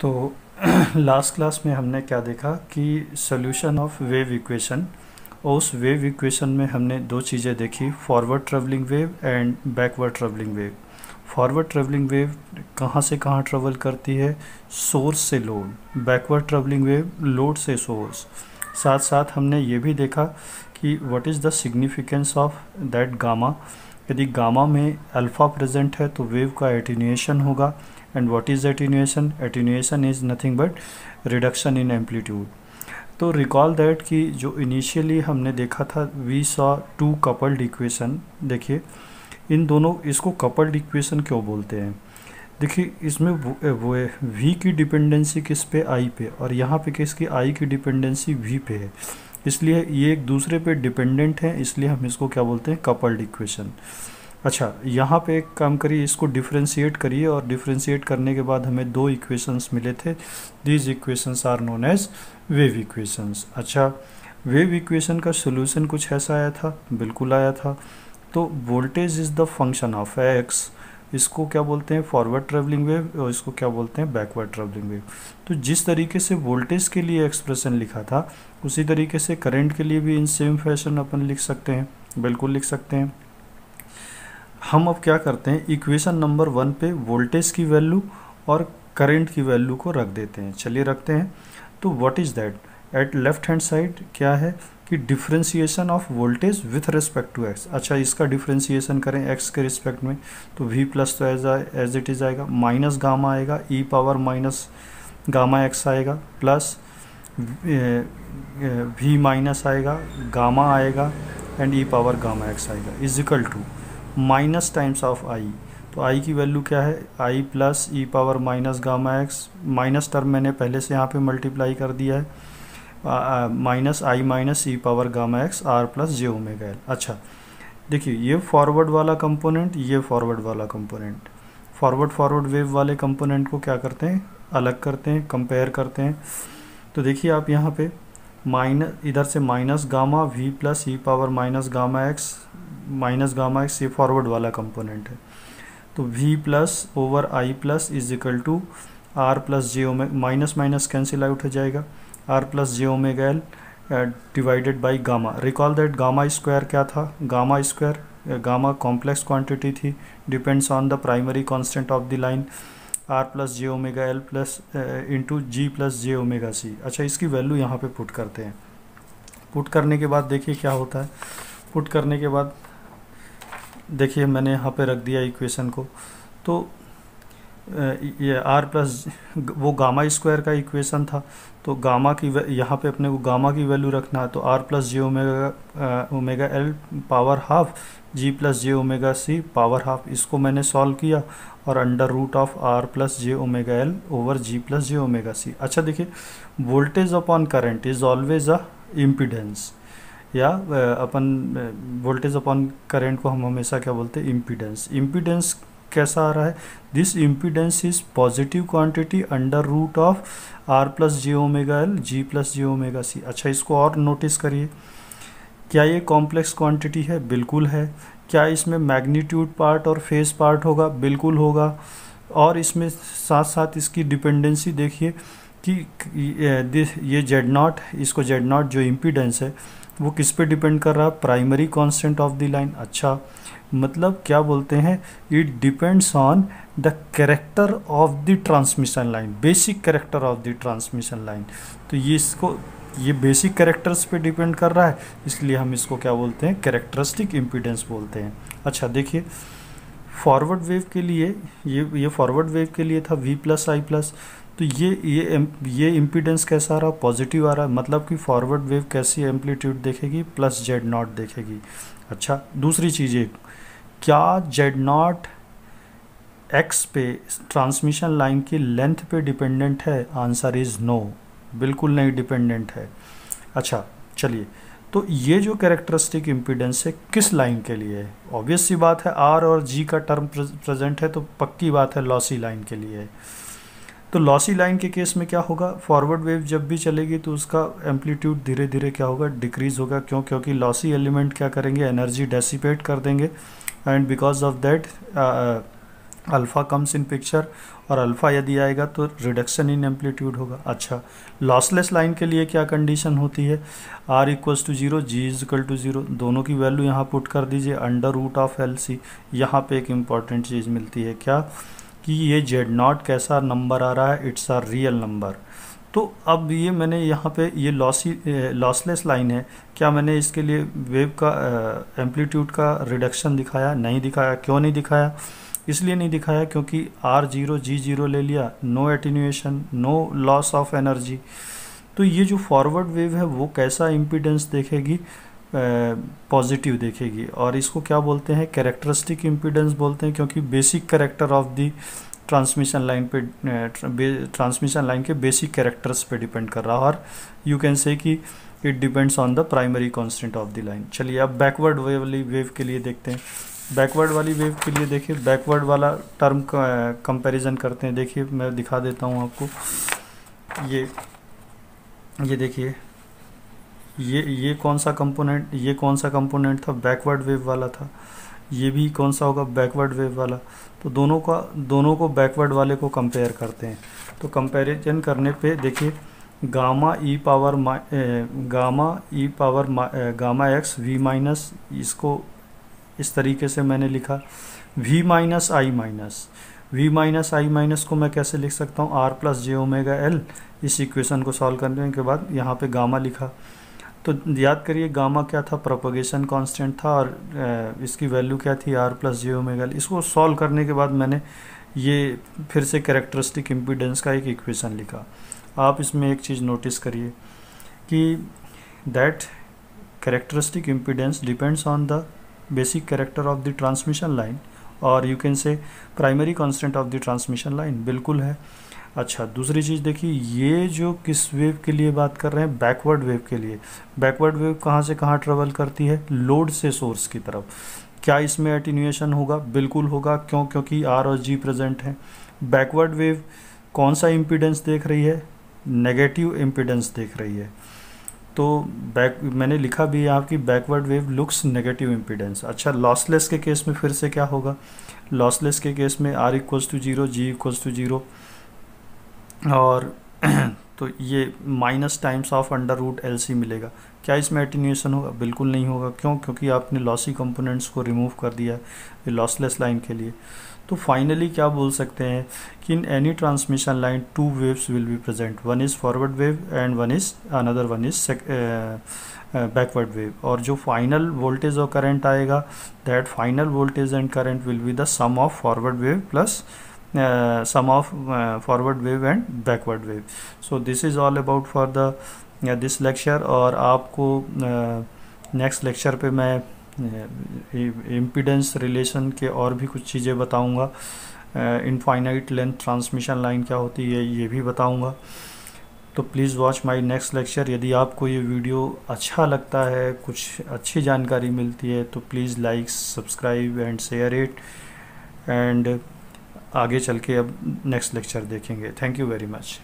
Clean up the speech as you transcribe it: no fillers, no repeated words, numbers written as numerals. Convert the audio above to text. तो last class में हमने क्या देखा कि सॉल्यूशन ऑफ वेव इक्वेशन, और उस वेव इक्वेशन में हमने दो चीज़ें देखी, forward travelling wave and backward travelling wave. Forward travelling wave कहाँ से कहाँ ट्रैवल करती है, सोर्स से load. Backward travelling wave load से सोर्स। साथ साथ हमने ये भी देखा कि what is the significance of that gamma. यदि गामा में अल्फ़ा प्रेजेंट है तो वेव का एटीन्यूएशन होगा, and what is attenuation, attenuation is nothing but reduction in amplitude. तो रिकॉल दैट कि जो इनिशियली हमने देखा था, we saw two coupled equation. देखिए इन दोनों, इसको कपल्ड इक्वेशन क्यों बोलते हैं, देखिए इसमें वो वी की डिपेंडेंसी किस पे, आई पे, और यहाँ पे किसकी, आई की डिपेंडेंसी वी पे है, इसलिए ये एक दूसरे पे डिपेंडेंट है, इसलिए हम इसको क्या बोलते हैं, कपल्ड इक्वेशन। अच्छा, यहाँ पे एक काम करिए, इसको डिफ्रेंशिएट करिए, और डिफ्रेंशिएट करने के बाद हमें दो इक्वेशंस मिले थे, these equations are known as wave equations. अच्छा, वेव इक्वेशन का सोल्यूशन कुछ ऐसा आया था, बिल्कुल आया था, तो voltage is the function of x, इसको क्या बोलते हैं फॉरवर्ड ट्रैवलिंग वेव, और इसको क्या बोलते हैं बैकवर्ड ट्रैवलिंग वेव। तो जिस तरीके से वोल्टेज के लिए एक्सप्रेशन लिखा था, उसी तरीके से करंट के लिए भी इन सेम फैशन अपन लिख सकते हैं, बिल्कुल लिख सकते हैं। हम अब क्या करते हैं, इक्वेशन नंबर 1 पे वोल्टेज की वैल्यू और करंट की वैल्यू को रख देते हैं। चलिए रखते हैं, तो what is that, at left hand side क्या है कि differentiation of voltage with respect to x. अच्छा, इसका डिफ्रेंशिएशन करें एक्स के रिस्पेक्ट में, तो वी प्लस तो एज इट इज़ आएगा, माइनस गामा आएगा, ई पावर माइनस गामा एक्स आएगा, प्लस वी माइनस आएगा, गामा आएगा, and E power gamma x आएगा, is equal to minus times of I. तो आई की वैल्यू क्या है, I plus E power minus gamma x, minus term मैंने पहले से यहाँ पर मल्टीप्लाई कर दिया है, minus I minus E power gamma x, R plus J omega L. अच्छा देखिए, ये फॉरवर्ड वाला कंपोनेंट, ये फॉरवर्ड वाला कंपोनेंट, फॉरवर्ड वेव वाले कंपोनेंट को क्या करते हैं, अलग करते हैं, कंपेयर करते हैं। तो देखिए आप यहाँ पे माइनस, इधर से माइनस गामा वी प्लस ई पावर माइनस गामा एक्स, ये फॉरवर्ड वाला कंपोनेंट है, तो V plus over I plus is equal to R plus J omega, minus minus cancel out हो जाएगा, R plus J omega L divided by gamma. Recall that gamma square क्या था, gamma square, gamma complex quantity थी, depends on the primary constant of the line, R plus J omega L plus into G plus J omega C. अच्छा, इसकी value यहाँ पे put करते हैं, put करने के बाद देखिए क्या होता है, पुट करने के बाद देखिए मैंने यहाँ पे रख दिया इक्वेशन को, तो ये आर प्लस, वो गामा स्क्वायर का इक्वेशन था, तो गामा की यहाँ पे अपने को गामा की वैल्यू रखना है, तो आर प्लस जे omega L power half G plus जे ओमेगा सी पावर हाफ, इसको मैंने सॉल्व किया, और under root of R plus J omega L over G plus J omega C. अच्छा देखिए, voltage upon current is always a impedance, या अपन voltage upon current को हम हमेशा क्या बोलते हैं, इम्पीडेंस। इम्पीडेंस कैसा आ रहा है, this impedance is positive quantity under root of R plus J omega L G plus J omega C. अच्छा, इसको और नोटिस करिए, क्या ये कॉम्प्लेक्स क्वांटिटी है, बिल्कुल है। क्या इसमें मैग्नीट्यूड पार्ट और फेज पार्ट होगा, बिल्कुल होगा, और इसमें साथ साथ इसकी डिपेंडेंसी देखिए कि ये जेड नॉट, इसको जेड नॉट जो इम्पीडेंस है वो किस पे डिपेंड कर रहा है, primary constant of the line. अच्छा, मतलब क्या बोलते हैं, it depends on the character of the transmission line, basic character of the transmission line. तो ये इसको, ये बेसिक कैरेक्टर्स पे डिपेंड कर रहा है, इसलिए हम इसको क्या बोलते हैं, कैरेक्टरिस्टिक इम्पीडेंस बोलते हैं। अच्छा देखिए, फॉरवर्ड वेव के लिए ये फॉरवर्ड वेव के लिए था वी प्लस आई प्लस, तो ये इम्पीडेंस कैसा आ रहा, पॉजिटिव आ रहा है, मतलब कि फॉरवर्ड वेव कैसी एम्पलीट्यूड देखेगी, प्लस जेड नॉट देखेगी। अच्छा, दूसरी चीज़ एक, क्या जेड नॉट एक्स पे ट्रांसमिशन लाइन की लेंथ पे डिपेंडेंट है, आंसर इज़ नो, बिल्कुल नहीं डिपेंडेंट है। अच्छा चलिए, तो ये जो कैरेक्टरिस्टिक इम्पीडेंस है किस लाइन के लिए है, ऑब्वियस सी बात है, आर और जी का टर्म प्रेजेंट है, तो पक्की बात है लॉसी लाइन के लिए है। तो लॉसी लाइन के केस में क्या होगा, फॉरवर्ड वेव जब भी चलेगी तो उसका एम्पलीट्यूड धीरे धीरे क्या होगा, डिक्रीज़ होगा, क्यों, क्योंकि लॉसी एलिमेंट क्या करेंगे, एनर्जी डेसिपेट कर देंगे, and because of that alpha comes in picture और अल्फ़ा यदि आएगा तो रिडक्शन इन एम्पलीट्यूड होगा। अच्छा, लॉसलेस लाइन के लिए क्या कंडीशन होती है? R equals to zero, G is equal to zero, दोनों की वैल्यू यहाँ पुट कर दीजिए under root of L C. यहाँ पर एक इम्पॉर्टेंट चीज़ मिलती है क्या, कि ये जेड नॉट कैसा नंबर आ रहा है, इट्स अ रियल नंबर। तो अब ये मैंने यहाँ पे ये लॉसलेस लाइन है, क्या मैंने इसके लिए वेव का एम्पलीट्यूड का रिडक्शन दिखाया? नहीं दिखाया। क्यों नहीं दिखाया? इसलिए नहीं दिखाया क्योंकि R0 G0 ले लिया, no attenuation, no loss of energy. तो ये जो फॉरवर्ड वेव है वो कैसा इम्पीडेंस देखेगी? पॉजिटिव देखेगी। और इसको क्या बोलते हैं? कैरेक्टरिस्टिक इम्पीडेंस बोलते हैं, क्योंकि basic character of the transmission line पे, ट्रांसमिशन लाइन के बेसिक कैरेक्टर्स पे डिपेंड कर रहा है। और यू कैन से कि it depends on the primary constant of the line. चलिए अब बैकवर्ड वाली वेव के लिए देखते हैं। बैकवर्ड वाली वेव के लिए देखिए, बैकवर्ड वाला टर्म कंपैरिजन करते हैं। देखिए मैं दिखा देता हूँ आपको, ये देखिए, ये कौन सा कंपोनेंट, ये कौन सा कंपोनेंट था? बैकवर्ड वेव वाला था। ये भी कौन सा होगा? बैकवर्ड वेव वाला। तो दोनों को बैकवर्ड वाले को कंपेयर करते हैं। तो कंपैरिजन करने पे देखिए गामा एक्स वी माइनस, इसको इस तरीके से मैंने लिखा V minus I minus. V minus I minus को मैं कैसे लिख सकता हूँ? आर प्लस जे ओमेगा एल। इस इक्वेशन को सॉल्व करने के बाद यहाँ पे गामा लिखा। तो याद करिए गामा क्या था? प्रोपगेशन कांस्टेंट था। और इसकी वैल्यू क्या थी? आर प्लस जे ओमेगा। इसको सॉल्व करने के बाद मैंने ये फिर से कैरेक्टरिस्टिक इम्पीडेंस का एक इक्वेशन लिखा। आप इसमें एक चीज़ नोटिस करिए कि that characteristic impedance depends on the basic character of the transmission line और you can say primary constant of the transmission line. बिल्कुल है। अच्छा, दूसरी चीज़ देखिए, ये जो किस वेव के लिए बात कर रहे हैं? बैकवर्ड वेव के लिए। बैकवर्ड वेव कहाँ से कहाँ ट्रेवल करती है? लोड से सोर्स की तरफ। क्या इसमें एटीन्यूएशन होगा? बिल्कुल होगा। क्यों? क्योंकि आर और जी प्रेजेंट हैं। बैकवर्ड वेव कौन सा इम्पीडेंस देख रही है? नेगेटिव इम्पीडेंस देख रही है। तो मैंने लिखा भी है आपकी backward wave looks negative impedance. अच्छा, लॉसलेस के केस में फिर से क्या होगा? लॉसलेस के केस में R equals to zero, G equals to zero, और तो ये minus times of under root L C मिलेगा। क्या इसमें एटीन्यूएशन होगा? बिल्कुल नहीं होगा। क्यों? क्योंकि आपने लॉसी कंपोनेंट्स को रिमूव कर दिया है लॉसलेस लाइन के लिए। तो फाइनली क्या बोल सकते हैं कि in any transmission line two waves will be present, one is forward wave and one is another one is backward wave. और जो फाइनल वोल्टेज और करंट आएगा, that final voltage and current will be the sum of forward wave plus sum of forward wave and backward wave. So this is all about for the this lecture। और आपको next lecture पे मैं impedance relation के और भी कुछ चीज़ें बताऊँगा। Infinite length transmission line क्या होती है ये भी बताऊँगा। तो please watch my next lecture. यदि आपको ये वीडियो अच्छा लगता है, कुछ अच्छी जानकारी मिलती है, तो please like, subscribe and share it. And आगे चल के अब नेक्स्ट लेक्चर देखेंगे। Thank you very much.